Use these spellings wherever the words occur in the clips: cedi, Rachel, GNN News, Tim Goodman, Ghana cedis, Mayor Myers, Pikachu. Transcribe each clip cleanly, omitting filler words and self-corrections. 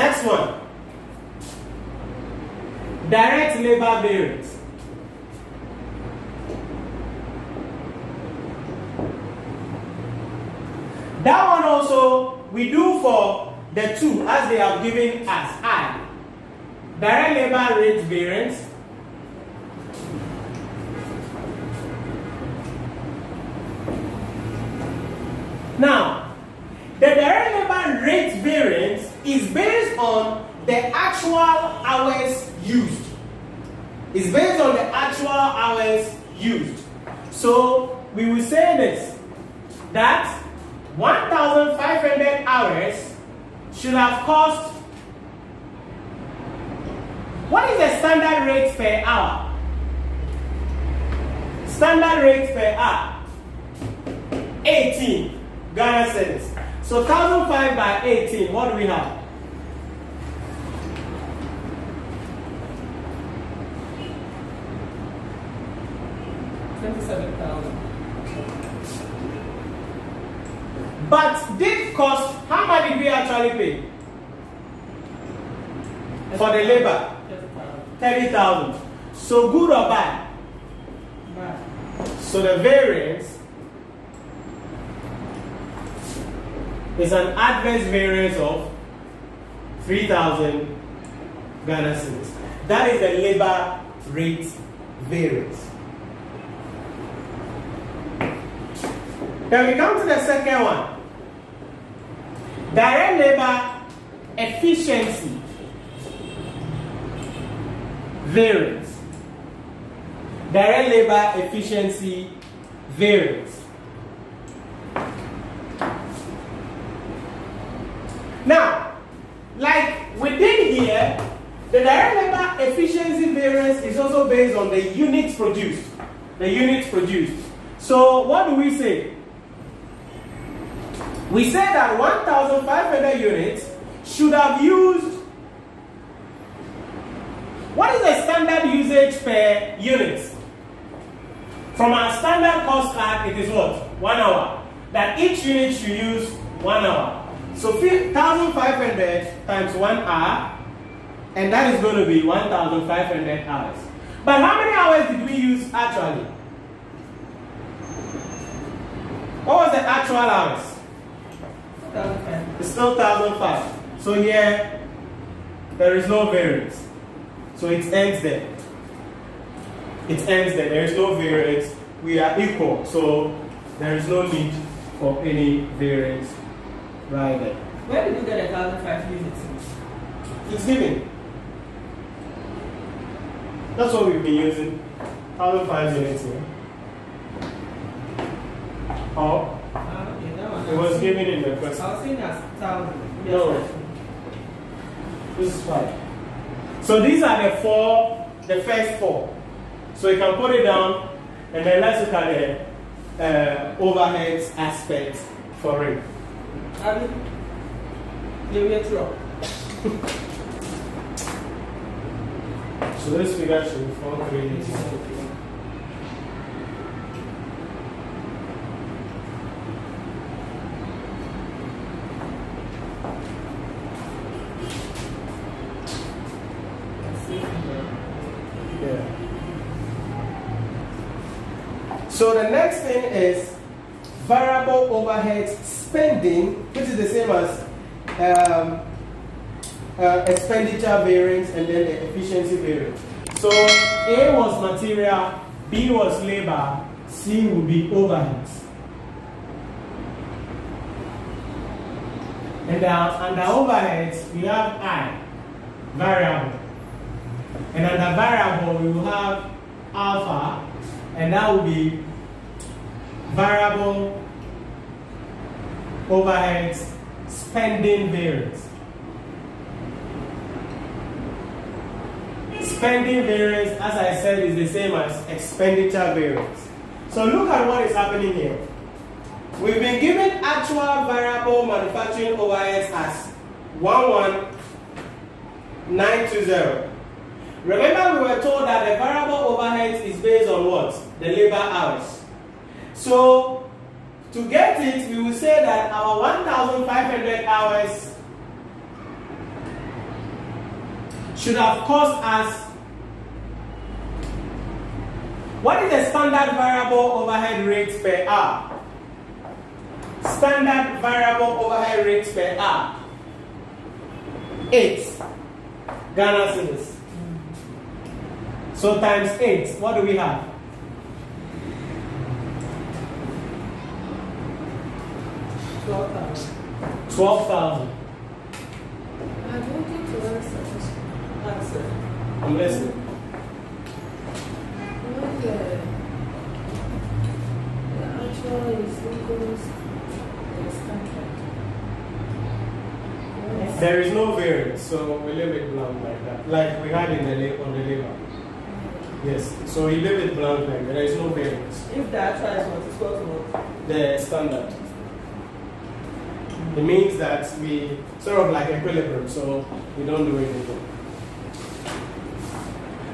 Next one. Direct labor variance. That one also we do for the two as they have given us. I. Direct labor rate variance. Now, the direct labor rate variance is based on the actual hours used. It's based on the actual hours used. So we will say this, that 1,500 hours should have cost, what is the standard rate per hour? Standard rate per hour, 18 Ghana cedis. So 1,500 by 18, what do we have? 27,000. But this cost, how much did we actually pay? For the labor? 30,000. So good or bad? Bad. So the variance is an adverse variance of 3,000 Ghana cedis. That is the labor rate variance. Then we come to the second one. Direct labor efficiency variance. Direct labor efficiency variance. Now, like within here, the direct labor efficiency variance is also based on the units produced. The units produced. So what do we say? We said that 1,500 units should have used, what is the standard usage per unit? From our standard cost card, it is what? 1 hour. That each unit should use 1 hour. So 1,500 times 1 hour, and that is going to be 1,500 hours. But how many hours did we use actually? What was the actual hours? It's still 1,500. So here, there is no variance. So it ends there. It ends there. There is no variance. We are equal. So there is no need for any variance right there. Where did you get 1,500 units? It's given. That's what we've been using. 1,500 units here. Oh. It was given in the question. I was saying that's 1,000. No. This is 5. So these are the four, the first four. So you can put it down, and then let's look at the overheads aspect for it. So this figure should be 4,386. So the next thing is variable overhead spending, which is the same as expenditure variance and then the efficiency variance. So A was material, B was labor, C would be overheads. And under overheads, we have I, variable. And under variable, we will have alpha, and that will be variable overhead spending variance. Spending variance, as I said, is the same as expenditure variance. So look at what is happening here. We've been given actual variable manufacturing overheads as 11920. Remember, we were told that the variable overheads is based on what? The labor hours. So to get it, we will say that our 1,500 hours should have caused us. What is the standard variable overhead rate per hour? Standard variable overhead rate per hour. 8 Ghana cedis. So times 8, what do we have? 12,000. 12,000. I don't think you answer. I'm listening. Not the actual is equals this contract. There is no variance, so we leave it blank like that. Like we had in the on the labor. Yes. So we leave it blank like that. There is no variance. If the actual is what is equal to what? The standard. It means that we sort of like equilibrium, so we don't do anything.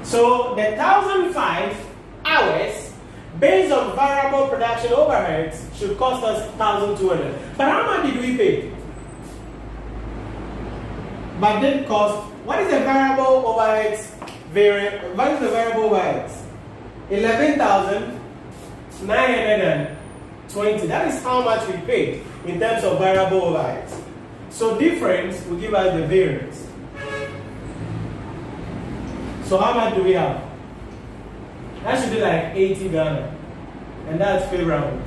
So the 1,005 hours based on variable production overheads should cost us 1,200. But how much did we pay? But did cost, what is the variable overheads variant? What is the variable overheads? 11,920. That is how much we paid in terms of variable overheads. So difference will give us the variance. So how much do we have? That should be like 80 Ghana. And that's favorable.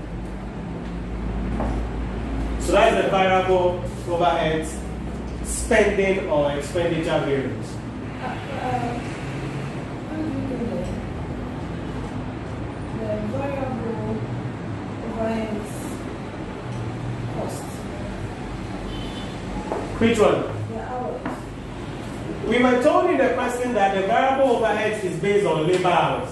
So that is the variable overheads spending or expenditure variance. The variable overheads. Which one? The hours. We were told in the question that the variable overhead is based on labor hours.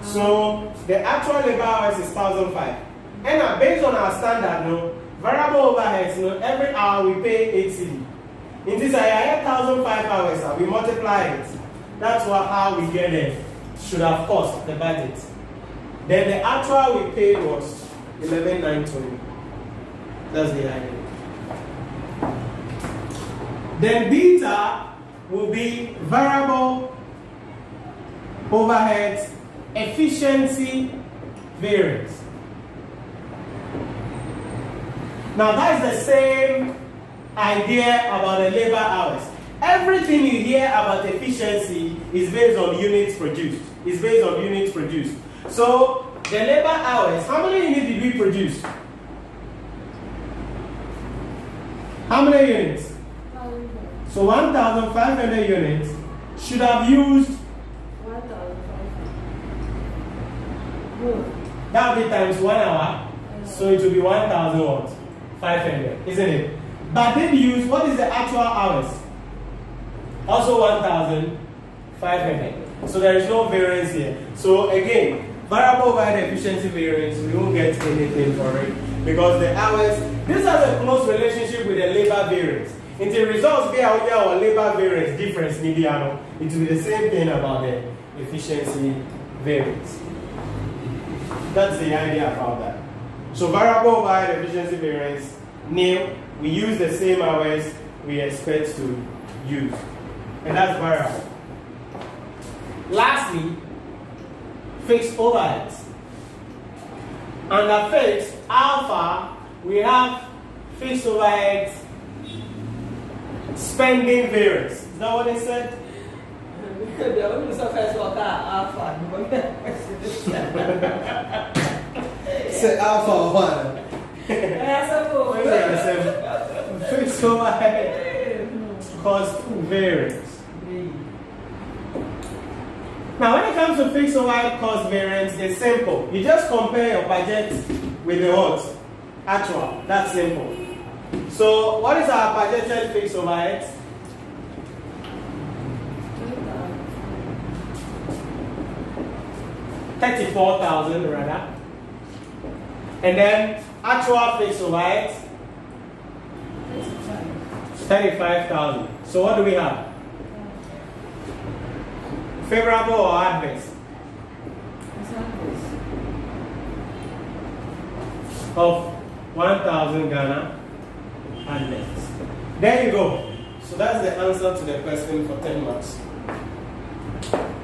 So the actual labor hours is 1,005. And based on our standard, no, variable overheads, no, every hour we pay 8 cedis. In this, I had 1,005 hours, we multiply it. That's what, how we get it. Should have cost the budget. Then the actual we paid was 11,920. That's the idea. Then beta will be variable overhead efficiency variance. Now that's the same idea about the labor hours. Everything you hear about efficiency is based on units produced. It's based on units produced. So the labor hours, how many units did we produce? How many units? So 1,500 units should have used 1,500. That would be times 1 hour, so it will be 1,500, isn't it? But then use, what is the actual hours? Also 1,500. So there is no variance here. So again, variable overhead efficiency variance, we won't get anything for it because the hours, this has a close relationship with the labor variance. If the results be out there or labor variance difference, mediano, it will be the same thing about the efficiency variance. That's the idea about that. So variable overhead efficiency variance, name, we use the same hours we expect to use. And that's variable. Lastly, fixed overheads. Under fixed alpha, we have fixed overheads spending variance. Is that what they said? Say alpha one. Fixed overhead cost variance. Now when it comes to fixed overhead cost variance, it's simple. You just compare your budget with the what? Actual. That's simple. So, what is our budgeted fixed overheads? 34,000 rather. And then, actual fixed overheads? 35,000. So, what do we have? Favorable or adverse? Of 1,000 Ghana. And next. There you go. So that's the answer to the question for 10 marks.